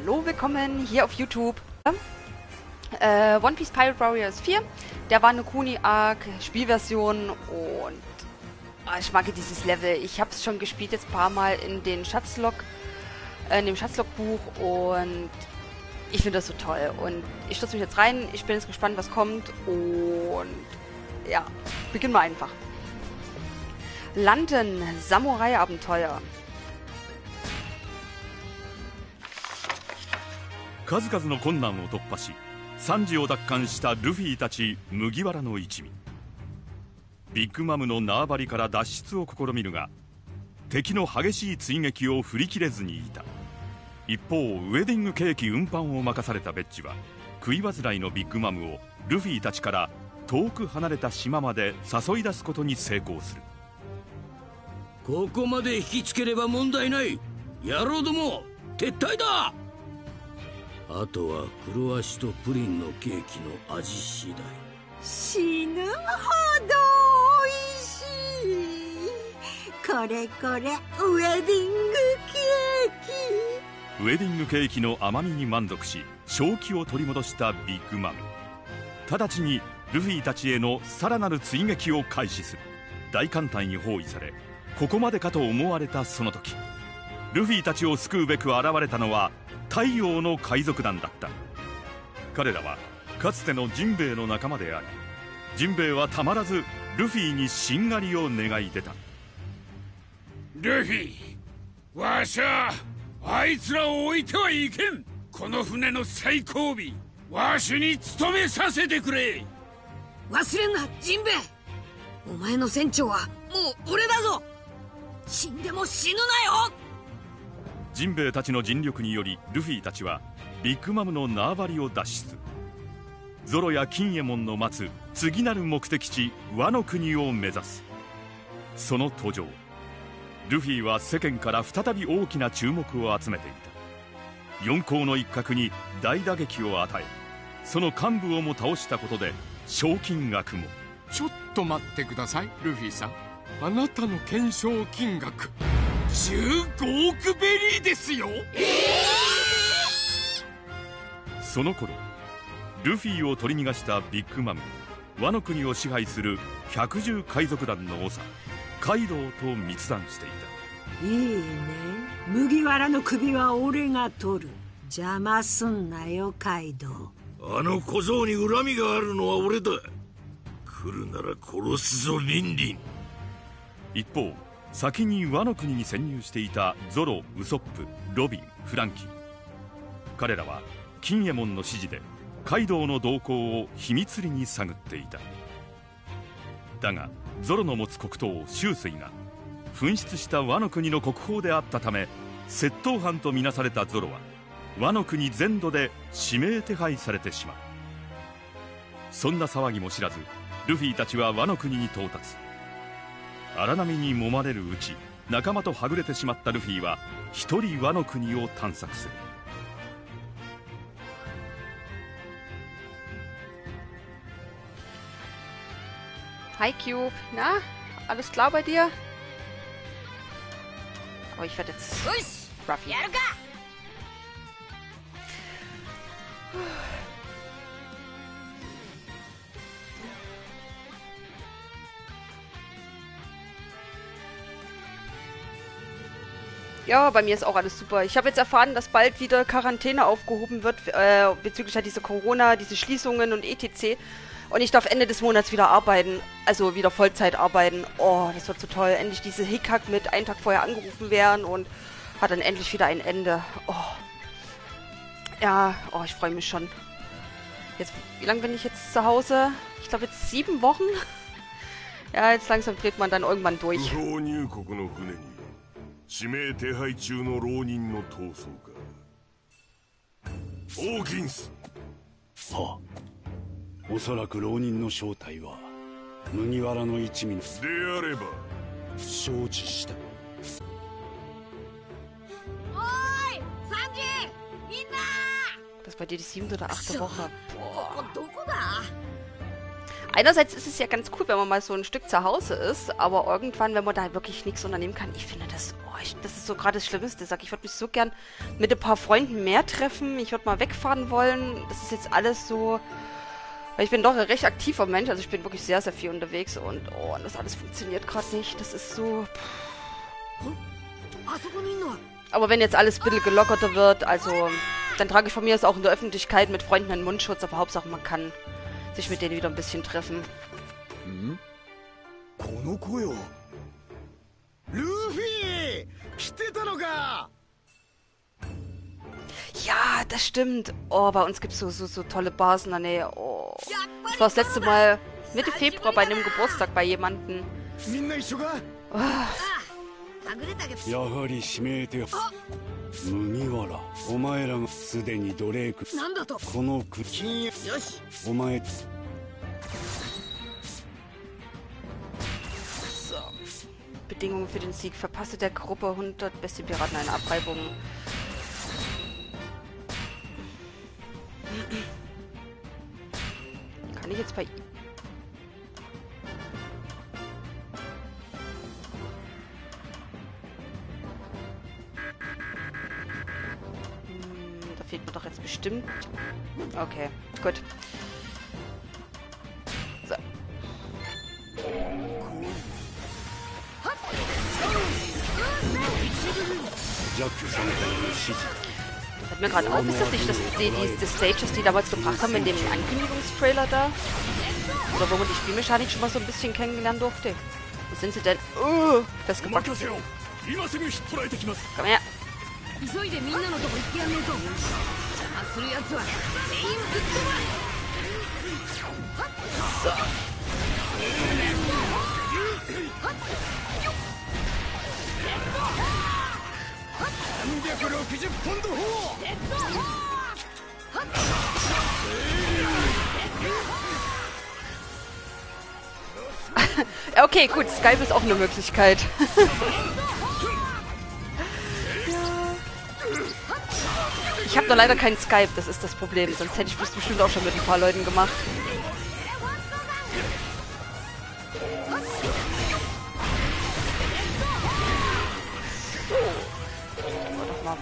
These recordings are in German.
hallo, willkommen hier auf YouTube. One Piece Pirate Warriors 4, der Wano Kuni Arc, Spielversion und ich mag dieses Level. Ich habe es schon gespielt jetzt ein paar Mal in den Schatzlog, in dem Schatzlog-Buch und ich finde das so toll. Und ich stürze mich jetzt rein, ich bin jetzt gespannt, was kommt und ja, beginnen wir einfach. Landen, Samurai-Abenteuer. 数々の困難を突破し、惨事を奪還したルフィたち麦わらの一味。ビッグマムの縄張りから脱出を試みるが、敵の激しい追撃を振り切れずにいた。一方、ウェディングケーキ運搬を任されたベッジは、食い煩いのビッグマムをルフィたちから遠く離れた島まで誘い出すことに成功する。ここまで引きつければ問題ない。野郎ども、撤退だ。 あとは黒足とプリンのケーキの味次第。死ぬほど美味しい。これこれウェディングケーキ。ウェディングケーキの甘みに満足し正気を取り戻したビッグマム、直ちにルフィたちへのさらなる追撃を開始する。大艦隊に包囲され、ここまでかと思われたその時、ルフィたちを救うべく現れたのは 太陽の海賊団だった。彼らはかつてのジンベエの仲間であり、ジンベエはたまらずルフィにしんがりを願い出た。ルフィ、わしゃあいつらを置いてはいけん。この船の最後尾、わしに務めさせてくれ。忘れんなジンベエ、お前の船長はもう俺だぞ。死んでも死ぬなよ。 ジンベエたちの尽力により、ルフィたちはビッグマムの縄張りを脱出。ゾロや金右衛門の待つ次なる目的地ワノ国を目指す。その途上、ルフィは世間から再び大きな注目を集めていた。四皇の一角に大打撃を与え、その幹部をも倒したことで賞金額も。ちょっと待ってくださいルフィさん、あなたの懸賞金額 15億ベリーですよ。その頃、ルフィを取り逃がしたビッグマム、ワノ国を支配する110海賊団の長カイドウと密談していた。いいね、麦わらの首は俺が取る。邪魔すんなよカイドウ。あの小僧に恨みがあるのは俺だ。来るなら殺すぞリンリン。一方、 先にワノ国に潜入していたゾロ、ウソップ、ロビン、フランキー。彼らは金右衛門の指示でカイドウの動向を秘密裏に探っていた。だがゾロの持つ黒刀秋水が紛失したワノ国の国宝であったため、窃盗犯とみなされたゾロはワノ国全土で指名手配されてしまう。そんな騒ぎも知らずルフィたちはワノ国に到達。 荒波に揉まれるうち、仲間とはぐれてしまったルフィは一人ワノ国を探索する。Hi Cube, na? Alles klar bei dir? Aber ich werde jetzt Ruffy. Ja, bei mir ist auch alles super. Ich habe jetzt erfahren, dass bald wieder Quarantäne aufgehoben wird, bezüglich halt diese Corona, diese Schließungen und etc. Und ich darf Ende des Monats wieder arbeiten, also wieder Vollzeit arbeiten. Oh, das wird so toll. Endlich diese Hickhack mit einen Tag vorher angerufen werden und hat dann endlich wieder ein Ende. Oh. Ja, oh, ich freue mich schon. Jetzt, wie lange bin ich jetzt zu Hause? Ich glaube jetzt 7 Wochen. Ja, jetzt langsam dreht man dann irgendwann durch. 指名手配中の浪人の逃走か。ホーキンス。はあ、おそらく浪人の正体は麦わらの一味です。であれば承知した。おーい、サンジ、みんな。Das war die 7. oder 8. Woche. Einerseits ist es ja ganz cool, wenn man mal so ein Stück zu Hause ist, aber irgendwann, wenn man da wirklich nichts unternehmen kann, ich finde das Das ist so gerade das Schlimmste. Ich würde mich so gern mit ein paar Freunden mehr treffen. Ich würde mal wegfahren wollen. Das ist jetzt alles so... Weil ich bin doch ein recht aktiver Mensch. Also ich bin wirklich sehr, sehr viel unterwegs. Und oh, das alles funktioniert gerade nicht. Das ist so... Aber wenn jetzt alles ein bisschen gelockerter wird, also... Dann trage ich von mir aus auch in der Öffentlichkeit mit Freunden einen Mundschutz. Aber Hauptsache, man kann sich mit denen wieder ein bisschen treffen. Mhm. Ja, das stimmt. Oh, bei uns gibt es so tolle Bars in der Nähe. Oh. Ich war das letzte Mal Mitte Februar bei einem Geburtstag bei jemandem. Oh. So. Bedingungen für den Sieg. Verpasse der Gruppe 100 beste Piraten eine Abreibung. Kann ich jetzt bei... Da fehlt mir doch jetzt bestimmt... Okay, gut. So. Hat mir gerade auf, ist das nicht die Stages, die damals gebracht haben in dem Ankündigungstrailer da? Oder wo man die Spielmechanik schon mal so ein bisschen kennengelernt durfte? Wo sind sie denn? Oh, festgepackt. Komm her. So. Okay, gut, Skype ist auch eine Möglichkeit. Ja. Ich habe nur leider keinen Skype, das ist das Problem. Sonst hätte ich das bestimmt auch schon mit ein paar Leuten gemacht.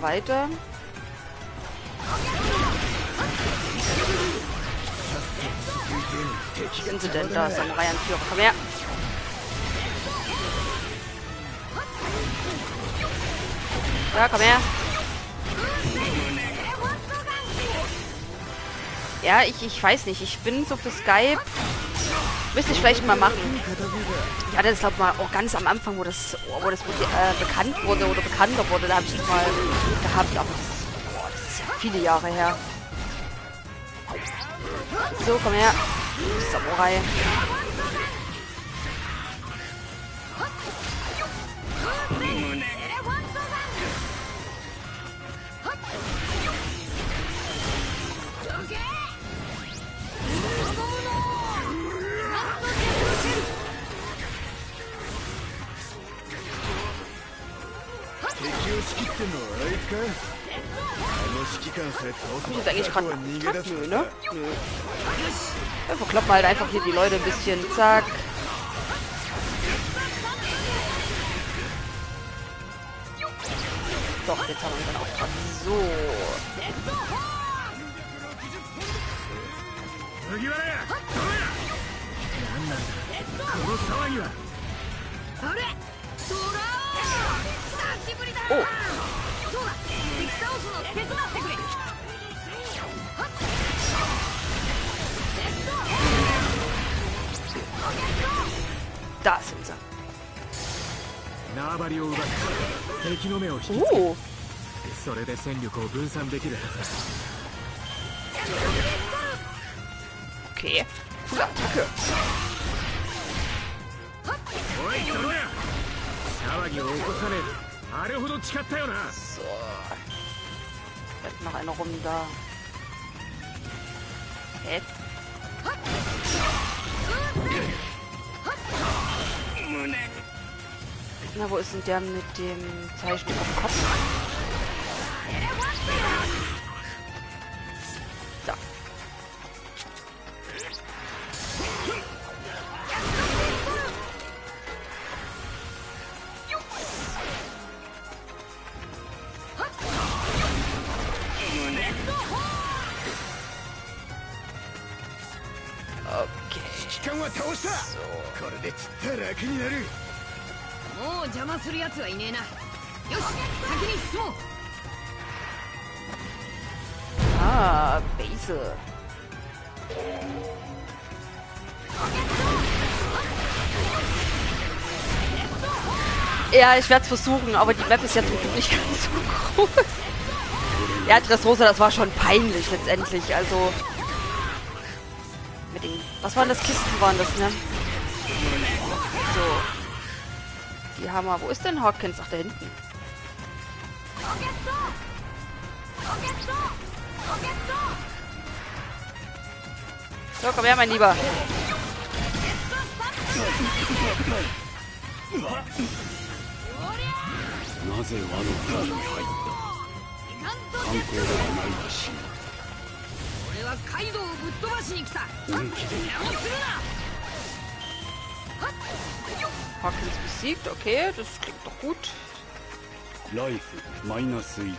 Weiter. Was sind sie denn da? Samurai-Anführer. Komm her. Ja, komm her. Ja, ich weiß nicht. Ich bin so für Skype. Müsste ich vielleicht mal machen. Ich hatte das, glaube ich, mal auch ganz am Anfang, wo das bekannt wurde oder bekannter wurde. Da habe ich das mal gehabt, aber das ist ja viele Jahre her. So, komm her. Samurai. Ist eigentlich gerade ein Tag? Nö, ne? Nö. Ja, verkloppen halt einfach hier die Leute ein bisschen. Zack. Doch, jetzt haben wir unseren Auftrag. So. Oh. Da sind sie. Oh. Okay. Coole Attacke. So. Vielleicht noch eine Runde da. Okay. Na, wo ist denn der mit dem Zeichen auf dem Kopf? Da. Ah, Basil. Ja, ich werde es versuchen, aber die Map ist ja zum Glück nicht ganz so groß. Ja, Dressrosa, das war schon peinlich letztendlich, also... Mit den... Was waren das? Kisten waren das, ne? So. Die Hammer. Wo ist denn Hawkins? Ach, da hinten. So, komm her, mein Lieber. Hawkins besiegt, okay, das klingt doch gut. Life minus 1.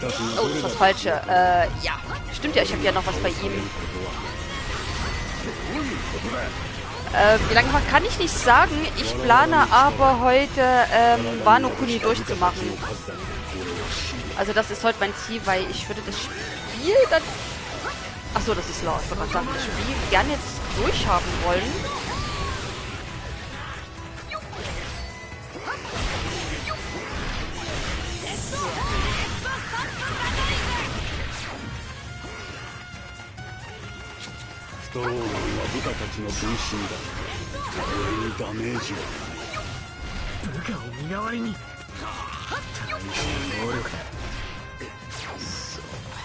Oh, das ist das Falsche. Ja. Stimmt ja, ich habe ja noch was bei ihm. Wie lange kann ich nicht sagen. Ich plane aber heute Wano Kuni durchzumachen. Also das ist heute mein Ziel, weil ich würde das Spiel dann... Achso, das ist laut. Ich würde sagen, das Spiel gerne jetzt durchhaben wollen.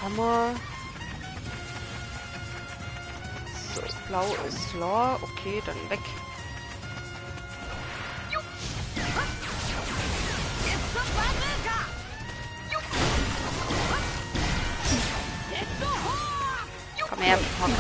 Hammer. So, blau ist klar. Okay, dann weg. Komm her, Hawkins.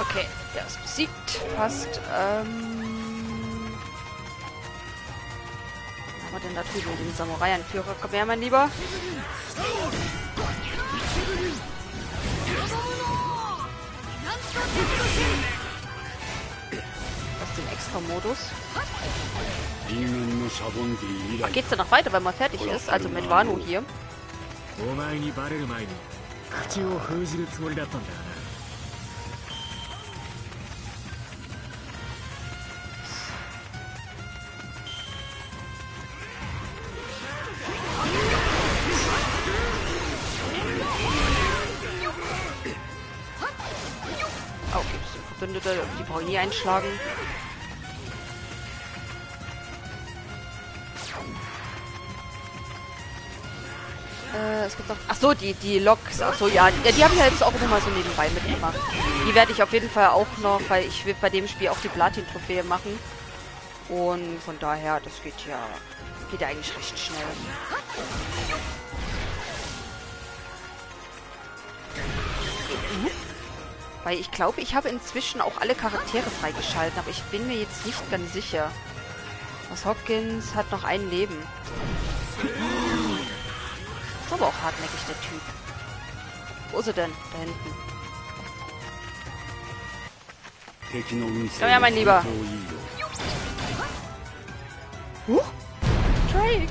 Okay, der ist besiegt. Passt. Was haben wir denn da drüben? Den Samurai-Anführer. Komm her, mein Lieber. Aus dem Extra-Modus. Ach, geht's dann noch weiter, wenn man fertig ist? Also mit Wano hier. Die brauchen nie einschlagen. Es gibt noch... Achso, die Loks. Achso, ja. Die haben ja jetzt auch nochmal so nebenbei mitgemacht. Die werde ich auf jeden Fall auch noch, weil ich will bei dem Spiel auch die Platin-Trophäe machen. Und von daher, das geht ja eigentlich recht schnell. Weil ich glaube, ich habe inzwischen auch alle Charaktere freigeschalten, aber ich bin mir jetzt nicht ganz sicher. Was Hawkins hat noch ein Leben. Ist aber auch hartnäckig, der Typ. Wo ist er denn? Da hinten. Komm her, mein Lieber. Huh? Drake.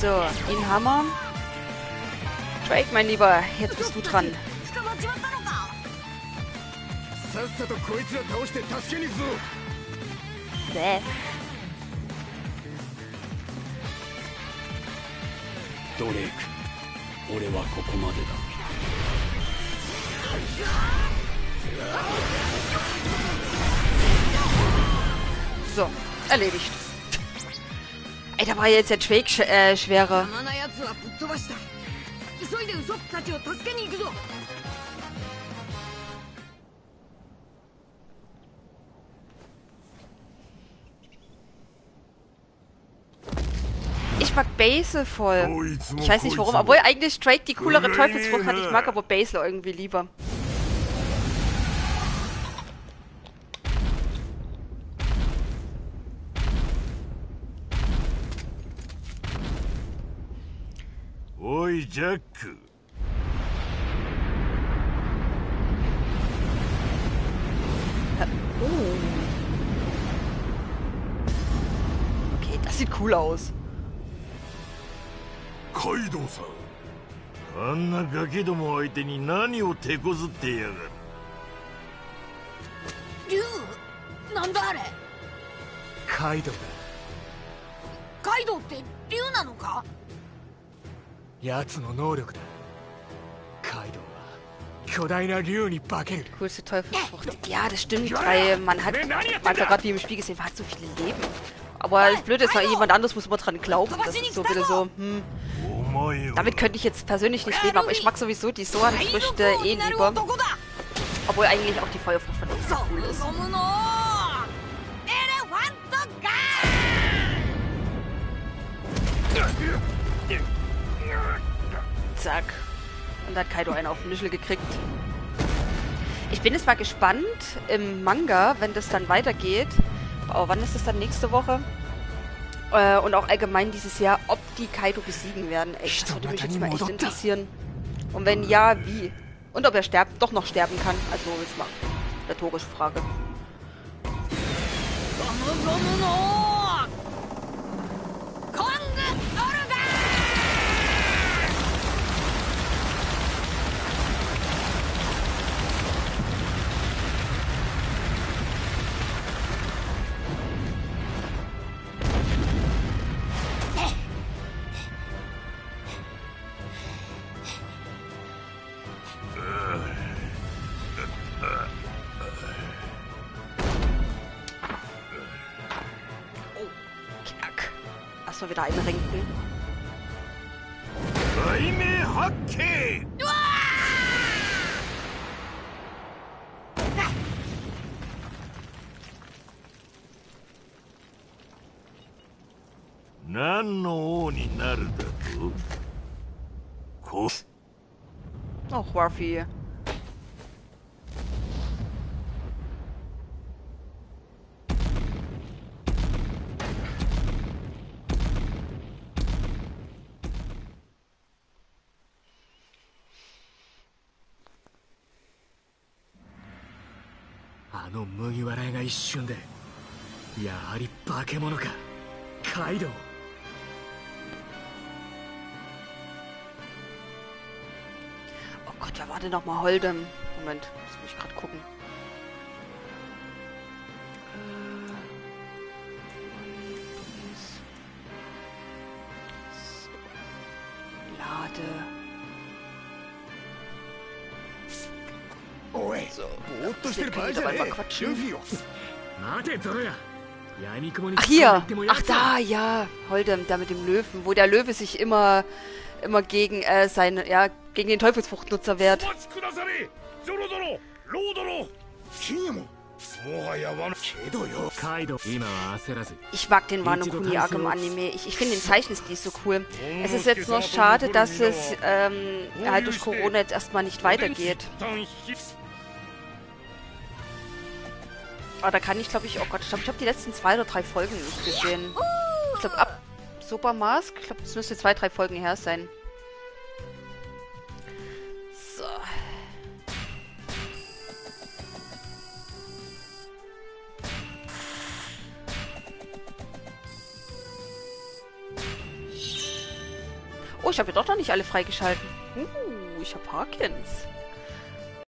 So, den Hammer. Drake, mein Lieber, jetzt bist du dran. ドレイク、俺はここまでだ。So, erledigt. Ey, da war jetzt der Drake schwerer. Ich mag Basil voll. Ich weiß nicht warum, obwohl eigentlich Drake die coolere Teufelsfrucht hat. Ich mag aber Basil irgendwie lieber. Oi, Jack. Okay, das sieht cool aus. Kaido-san. Coolste Teufelsfrucht. Ja, das stimmt, weil man hat gerade wie im Spiel gesehen, man hat so viele Leben. Aber das Blöde ist, weil jemand anderes muss immer dran glauben. Das ist so wieder so, Damit könnte ich jetzt persönlich nicht leben, aber ich mag sowieso die Soan-Früchte lieber. Obwohl eigentlich auch die Feuerfrucht von uns cool ist. Zack. Und da hat Kaido einen auf den Nischel gekriegt. Ich bin jetzt mal gespannt im Manga, wenn das dann weitergeht. Aber wann ist das dann nächste Woche? Und auch allgemein dieses Jahr, ob die Kaido besiegen werden. Echt, das würde mich jetzt mal echt interessieren. Und wenn ja, wie? Und ob er doch noch sterben kann. Also jetzt mal rhetorische Frage. Wieder einrenken. Ach, Warfi. Oh Gott, wer war denn nochmal Holdem? Moment, muss ich gerade gucken. Ach hier! Ach da, ja! Holdem, da mit dem Löwen, wo der Löwe sich immer gegen gegen den Teufelsfruchtnutzer wehrt. Ich mag den Wano Kuni im Anime. Ich finde den Zeichenstil so cool. Es ist jetzt nur schade, dass es halt durch Corona jetzt erstmal nicht weitergeht. Aber da kann ich, glaube ich, oh Gott, ich habe die letzten 2 oder 3 Folgen nicht gesehen. Ich glaube, ab Supermask, ich glaube, es müsste 2, 3 Folgen her sein. So. Oh, ich habe ja doch noch nicht alle freigeschalten. Ich habe Hawkins.